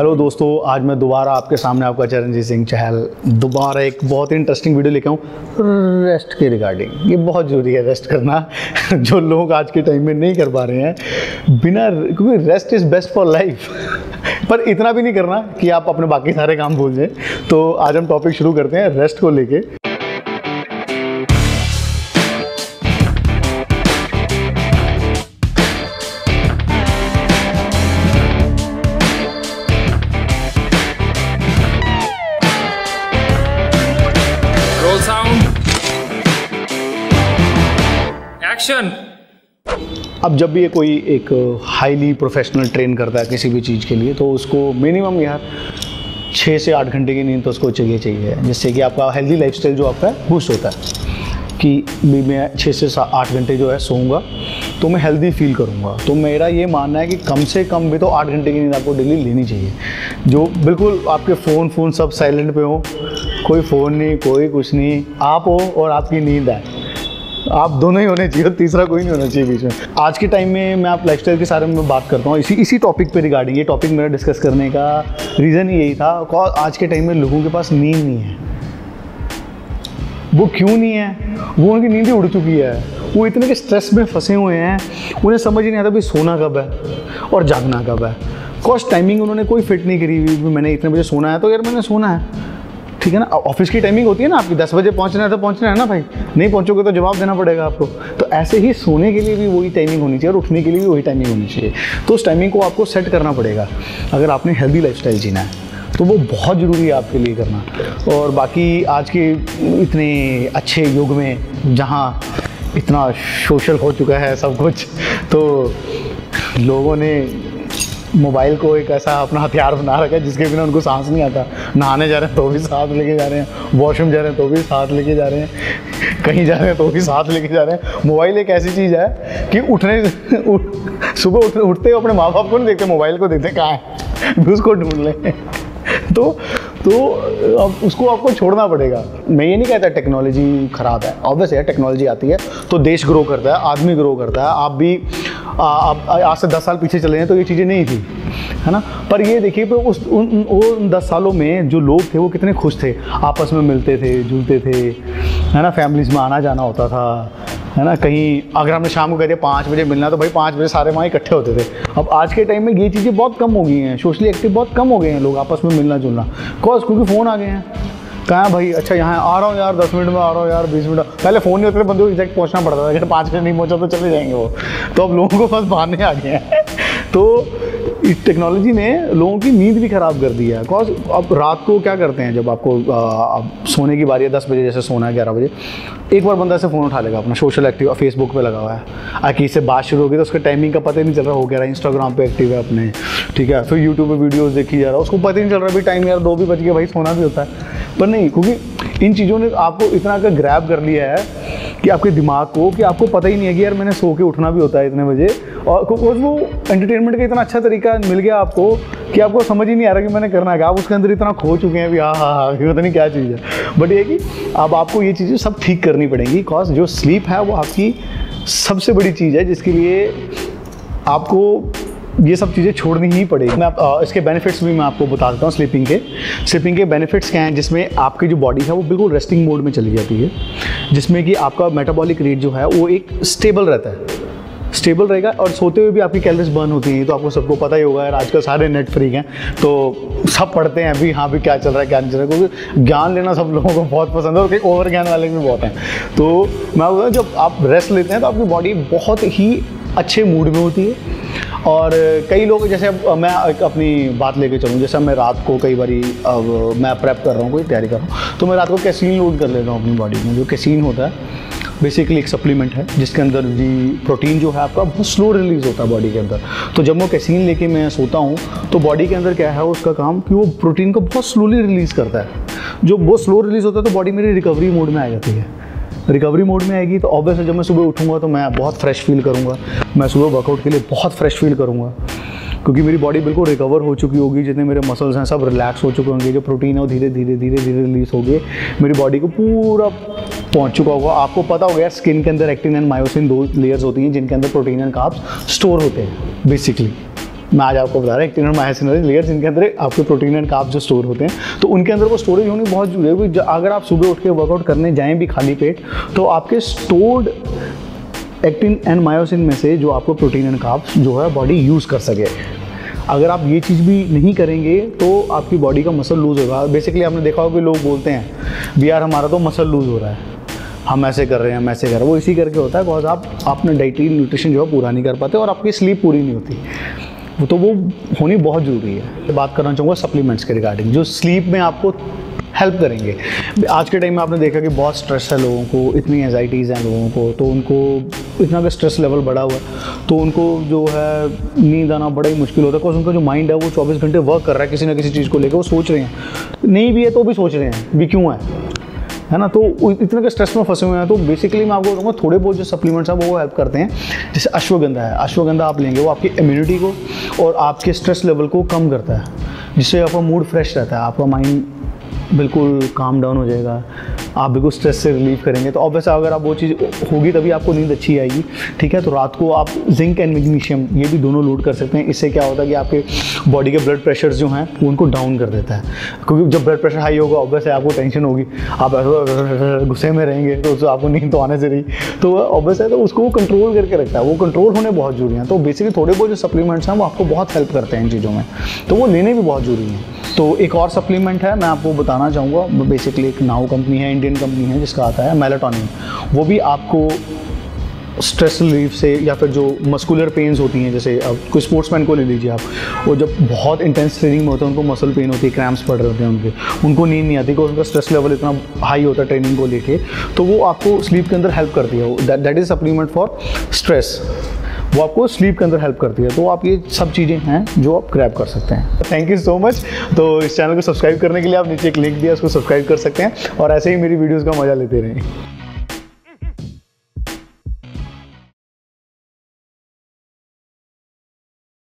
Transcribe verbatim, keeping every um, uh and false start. Hello दोस्तों, आज मैं दोबारा आपके सामने आपका चरणजीत सिंह चहल दोबारा एक बहुत इंटरेस्टिंग वीडियो लेकर आऊँ रेस्ट के रिगार्डिंग। ये बहुत ज़रूरी है रेस्ट करना जो लोग आज के टाइम में नहीं कर पा रहे हैं बिना, क्योंकि rest is best for life पर इतना भी नहीं करना कि आप अपने बाकी सारे काम भूल जाएँ। तो आज हम टॉपिक शुरू करते हैं रेस्ट को लेके। अब जब भी ये कोई एक हाईली प्रोफेशनल ट्रेन करता है किसी भी चीज़ के लिए, तो उसको मिनिमम यार छः से आठ घंटे की नींद तो उसको चाहिए चाहिए जिससे कि आपका हेल्दी लाइफस्टाइल जो आपका है बूस्ट होता है कि भी मैं छः से आठ घंटे जो है सोऊंगा तो मैं हेल्दी फील करूंगा। तो मेरा ये मानना है कि कम से कम भी तो आठ घंटे की नींद आपको डेली लेनी चाहिए, जो बिल्कुल आपके फ़ोन फ़ोन सब साइलेंट पे हो, कोई फ़ोन नहीं, कोई कुछ नहीं, आप हो और आपकी नींद आए, आप दोनों ही होने चाहिए, तीसरा कोई नहीं होना चाहिए बीच में। आज के टाइम में मैं आप लाइफस्टाइल के बारे में बात करता हूँ इसी इसी टॉपिक पे रिगार्डिंग। ये टॉपिक मेरा डिस्कस करने का रीज़न यही था, आज के टाइम में लोगों के पास नींद नहीं है। वो क्यों नहीं है? वो उनकी नींद ही उड़ चुकी है, वो इतने के स्ट्रेस में फंसे हुए हैं, उन्हें समझ ही नहीं आता भाई सोना कब है और जागना कब है। कॉस्ट टाइमिंग उन्होंने कोई फिट नहीं करी हुई, मैंने इतने बजे सोना है तो यार मैंने सोना है, ठीक है ना। ऑफिस की टाइमिंग होती है ना आपकी, दस बजे पहुंचना है तो पहुंचना है ना भाई, नहीं पहुंचोगे तो जवाब देना पड़ेगा आपको। तो ऐसे ही सोने के लिए भी वही टाइमिंग होनी चाहिए और उठने के लिए भी वही टाइमिंग होनी चाहिए। तो उस टाइमिंग को आपको सेट करना पड़ेगा अगर आपने हेल्दी लाइफस्टाइल जीना है, तो वो बहुत ज़रूरी है आपके लिए करना। और बाकी आज के इतने अच्छे युग में जहाँ इतना सोशल हो चुका है सब कुछ, तो लोगों ने मोबाइल को एक ऐसा अपना हथियार बना रखा है जिसके बिना उनको सांस नहीं आता। नहाने जा रहे हैं तो भी साथ लेके जा रहे हैं, वॉशरूम जा रहे हैं तो भी साथ लेके जा रहे हैं, कहीं जा रहे हैं तो भी साथ लेके जा रहे हैं। मोबाइल एक ऐसी चीज़ है कि उठने उठ, सुबह उठ, उठते हो अपने माँ बाप को नहीं देखते, मोबाइल को देखते, कहाँ है उसको ढूंढ लें। तो तो अब उसको आपको छोड़ना पड़ेगा। मैं ये नहीं कहता टेक्नोलॉजी ख़राब है, ऑब्वियस है, टेक्नोलॉजी आती है तो देश ग्रो करता है, आदमी ग्रो करता है। आप भी आ, आप आज से दस साल पीछे चले जाएँ तो ये चीज़ें नहीं थी, है ना। पर ये देखिए पर उस उन उन दस सालों में जो लोग थे वो कितने खुश थे, आपस में मिलते थे, जुलते थे, है ना, फैमिलीज़ में आना जाना होता था, है ना। कहीं अगर हमने शाम को कहते पाँच बजे मिलना तो भाई पाँच बजे सारे वहाँ इकट्ठे होते थे। अब आज के टाइम में ये चीज़ें बहुत कम हो गई हैं, सोशली एक्टिव बहुत कम हो गए हैं लोग, आपस में मिलना जुलना, कॉज क्योंकि फ़ोन आ गए हैं। कहाँ है भाई, अच्छा यहाँ आ रहा हूँ यार, दस मिनट में आ रहा हूँ यार, बीस मिनट। पहले फ़ोन नहीं होते थे, बंदे को एग्जैक्ट पहुँचना पड़ता था, अगर पाँच मिनट नहीं पहुँचा तो चले जाएंगे वो। तो अब लोगों को बस बहाने आ गए हैं। तो इस टेक्नोलॉजी ने लोगों की नींद भी ख़राब कर दी है। बिकॉज अब रात को क्या करते हैं, जब आपको आप सोने की बारी है, दस बजे जैसे सोना है, ग्यारह बजे एक बार बंदा से फ़ोन उठा लेगा, अपना सोशल एक्टिव फेसबुक पे लगा हुआ है, आखिर से बात शुरू होगी तो उसके टाइमिंग का पता ही नहीं चल रहा, हो गया रहा है, इंस्टाग्राम पे एक्टिव है अपने, ठीक है, फिर यूट्यूब पे वीडियोस देखी जा रहा है, उसको पता ही नहीं चल रहा भी टाइम यार दो भी बज गया, भाई सोना भी होता है। पर नहीं, क्योंकि इन चीज़ों ने आपको इतना का ग्रैब कर लिया है कि आपके दिमाग को, कि आपको पता ही नहीं है कि यार मैंने सो के उठना भी होता है इतने बजे। और वो एंटरटेनमेंट का इतना अच्छा तरीका मिल गया आपको कि आपको समझ ही नहीं आ रहा कि मैंने करना है। आप उसके अंदर इतना खो चुके हैं भी, हाँ हाँ हाँ ये पता नहीं क्या चीज़ है। बट ये कि अब आपको ये चीज़ें सब ठीक करनी पड़ेंगी, बिकॉज जो स्लीप है वो आपकी सबसे बड़ी चीज़ है जिसके लिए आपको ये सब चीज़ें छोड़नी ही पड़ेगी। मैं आप, इसके बेनिफिट्स भी मैं आपको बता देता हूँ। स्लीपिंग के स्लीपिंग के बेनिफिट्स क्या हैं, जिसमें आपकी जो बॉडी है वो बिल्कुल रेस्टिंग मोड में चली जाती है, जिसमें कि आपका मेटाबॉलिक रेट जो है वो एक स्टेबल रहता है, स्टेबल रहेगा। और सोते हुए भी आपकी कैलोरीज बर्न होती हैं, तो आपको सबको पता ही होगा यार, आजकल सारे नेट फ्रीक हैं तो सब पढ़ते हैं अभी, हाँ भी क्या चल रहा है क्या नहीं चल रहा है, क्योंकि ज्ञान लेना सब लोगों को बहुत पसंद है और कई ओवर ज्ञान वाले भी बहुत हैं। तो मैं बोलता हूँ जब आप रेस्ट लेते हैं तो आपकी बॉडी बहुत ही अच्छे मूड में होती है। और कई लोग, जैसे अब मैं अपनी बात लेके चलूँ, जैसे मैं रात को कई बारी, अब मैं प्रेप कर रहा हूँ, कोई तैयारी कर रहा हूँ, तो मैं रात को कैसिन लोड कर लेता हूँ अपनी बॉडी में। जो कैसिन होता है बेसिकली एक सप्लीमेंट है जिसके अंदर जी प्रोटीन जो है आपका बहुत स्लो रिलीज़ होता है बॉडी के अंदर। तो जब वो कैसिन लेके मैं सोता हूँ तो बॉडी के अंदर क्या है उसका काम कि वो प्रोटीन को बहुत स्लोली रिलीज़ करता है। जो बहुत स्लो रिलीज़ होता है तो बॉडी मेरी रिकवरी मोड में आ जाती है। रिकवरी मोड में आएगी तो ऑब्वियसली जब मैं सुबह उठूँगा तो मैं बहुत फ्रेश फील करूँगा, मैं सुबह वर्कआउट के लिए बहुत फ्रेश फील करूँगा क्योंकि मेरी बॉडी बिल्कुल रिकवर हो चुकी होगी, जितने मेरे मसल्स हैं सब रिलैक्स हो चुके होंगे, जो प्रोटीन है वो धीरे धीरे धीरे धीरे रिलीज़ हो गए, मेरी बॉडी को पूरा पहुंच चुका होगा। आपको पता होगा यार, स्किन के अंदर एक्टिन एंड मायोसिन दो लेयर्स होती हैं जिनके अंदर प्रोटीन एंड कार्ब्स स्टोर होते हैं बेसिकली, मैं आज आपको बता रहा हूँ एक्टिन और मायोसिन लेयर्स, इनके अंदर आपके प्रोटीन एंड कार्ब्स जो स्टोर होते हैं, तो उनके अंदर वो स्टोरेज होनी बहुत जरूरी है। अगर आप सुबह उठ के वर्कआउट करने जाएँ भी खाली पेट, तो आपके स्टोर्ड एक्टिन एंड मायोसिन में से जो आपको प्रोटीन एंड कार्ब्स जो है बॉडी यूज़ कर सके। अगर आप ये चीज़ भी नहीं करेंगे तो आपकी बॉडी का मसल लूज़ होगा। बेसिकली आपने देखा होगा कि लोग बोलते हैं भी यार हमारा तो मसल लूज़ हो रहा है, हम ऐसे कर रहे हैं, हम ऐसे कर रहे हैं, वो इसी करके होता है बिकॉज आप अपना डाइटरी न्यूट्रिशन जो है पूरा नहीं कर पाते और आपकी स्लीप पूरी नहीं होती, तो वो होनी बहुत ज़रूरी है। बात करना चाहूँगा सप्लीमेंट्स के रिगार्डिंग जो स्लीप में आपको हेल्प करेंगे। आज के टाइम में आपने देखा कि बहुत स्ट्रेस है लोगों को, इतनी एंजाइटीज़ हैं लोगों को, तो उनको इतना का स्ट्रेस लेवल बढ़ा हुआ है तो उनको जो है नींद आना बड़ा ही मुश्किल होता है बिकॉज उनका जो माइंड है वो चौबीस घंटे वर्क कर रहा है किसी ना किसी चीज़ को लेकर। वो सोच रहे हैं, नहीं भी है तो भी सोच रहे हैं भी क्यों है है ना, तो इतने के स्ट्रेस में फंसे हुए हैं। तो बेसिकली मैं आपको कहूँगा थोड़े बहुत जो सप्लीमेंट्स हैं वो हेल्प करते हैं। जैसे अश्वगंधा है, अश्वगंधा आप लेंगे वो आपकी इम्यूनिटी को और आपके स्ट्रेस लेवल को कम करता है, जिससे आपका मूड फ्रेश रहता है, आपका माइंड बिल्कुल काम डाउन हो जाएगा, आप बिल्कुल स्ट्रेस से रिलीफ करेंगे। तो ऑब्वियस अगर आप वो चीज़ होगी तभी आपको नींद अच्छी आएगी, ठीक है। तो रात को आप जिंक एंड मैग्नीशियम ये भी दोनों लोड कर सकते हैं। इससे क्या होता है कि आपके बॉडी के ब्लड प्रेशर्स जो हैं उनको डाउन कर देता है, क्योंकि जब ब्लड प्रेशर हाई होगा ऑब्वियस है आपको टेंशन होगी, आप गुस्से में रहेंगे तो आपको नींद तो आने से रही, तो ऑब्वियस है तो उसको वो कंट्रोल करके रखता है, वो कंट्रोल होने बहुत जरूरी है। तो बेसिकली थोड़े बहुत जो सप्लीमेंट्स हैं वो आपको बहुत हेल्प करते हैं इन चीज़ों में, तो वो लेने भी बहुत जरूरी है। तो एक और सप्लीमेंट है मैं आपको बताना चाहूँगा, बेसिकली एक नाउ कंपनी है, इंडियन कंपनी है, जिसका आता है मेलाटोनिन। वो भी आपको स्ट्रेस रिलीफ से या फिर जो मस्कुलर पेन्स होती हैं, जैसे अब कोई स्पोर्ट्समैन को ले लीजिए आप, वो जब बहुत इंटेंस ट्रेनिंग में होते हैं उनको मसल पेन होती है, क्रैम्प्स पड़ रहे होते हैं उनके, उनको नींद नहीं आती क्योंकि उनका स्ट्रेस लेवल इतना हाई होता है ट्रेनिंग को लेके, तो वो आपको स्लीप के अंदर हेल्प करती है। That is supplement for stress, वो आपको स्लीप के अंदर हेल्प करती है। तो आप ये सब चीज़ें हैं जो आप ग्रैब कर सकते हैं। Thank you so much. तो इस चैनल को सब्सक्राइब करने के लिए आप नीचे एक लिंक दिया, उसको सब्सक्राइब कर सकते हैं और ऐसे ही मेरी वीडियोज़ का मजा लेते रहें।